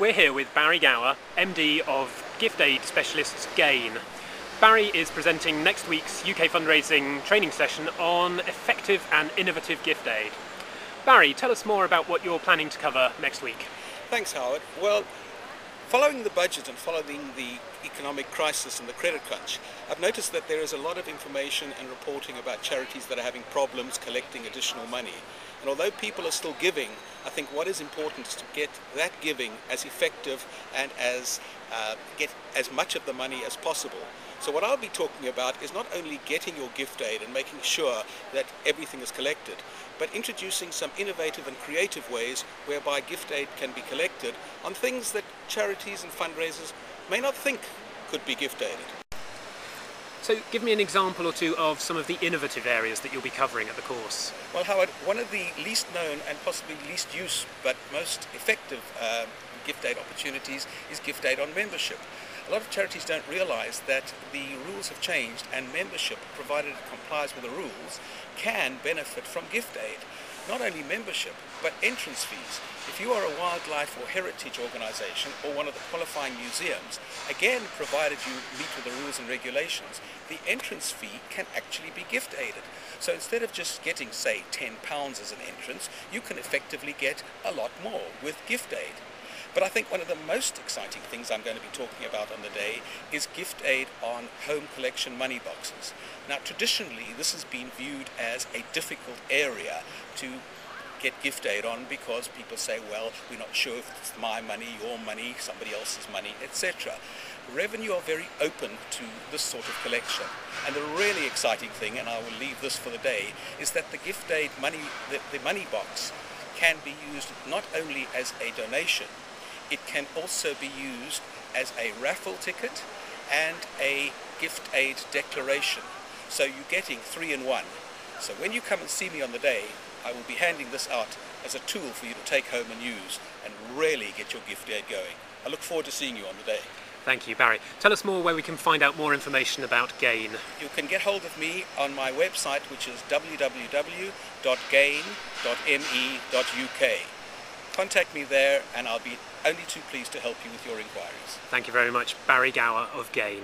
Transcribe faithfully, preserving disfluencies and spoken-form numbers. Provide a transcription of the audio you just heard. We're here with Barry Gower, M D of Gift Aid Specialists GAIN. Barry is presenting next week's U K fundraising training session on effective and innovative gift aid. Barry, tell us more about what you're planning to cover next week. Thanks, Howard. Well, following the budget and following the economic crisis and the credit crunch, I've noticed that there is a lot of information and reporting about charities that are having problems collecting additional money. And although people are still giving, I think what is important is to get that giving as effective and as uh, get as much of the money as possible. So what I'll be talking about is not only getting your gift aid and making sure that everything is collected, but introducing some innovative and creative ways whereby gift aid can be collected on things that charities and fundraisers may not think could be gift aided. So give me an example or two of some of the innovative areas that you'll be covering at the course. Well, Howard, one of the least known and possibly least used but most effective uh, gift aid opportunities is gift aid on membership. A lot of charities don't realise that the rules have changed, and membership, provided it complies with the rules, can benefit from gift aid. Not only membership, but entrance fees. If you are a wildlife or heritage organisation or one of the qualifying museums, again, provided you meet with the rules and regulations, the entrance fee can actually be gift aided. So instead of just getting, say, ten pounds as an entrance, you can effectively get a lot more with gift aid. But I think one of the most exciting things I'm going to be talking about on the day is gift aid on home collection money boxes. Now, traditionally, this has been viewed as a difficult area to get gift aid on because people say, well, we're not sure if it's my money, your money, somebody else's money, et cetera. Revenue are very open to this sort of collection. And the really exciting thing, and I will leave this for the day, is that the gift aid money, the, the money box can be used not only as a donation, it can also be used as a raffle ticket and a gift aid declaration. So you're getting three in one. So when you come and see me on the day, I will be handing this out as a tool for you to take home and use and really get your gift aid going. I look forward to seeing you on the day. Thank you, Barry. Tell us more where we can find out more information about GAIN. You can get hold of me on my website, which is w w w dot gain dot m e dot u k. Contact me there and I'll be only too pleased to help you with your inquiries. Thank you very much, Barry Gower of GAIN.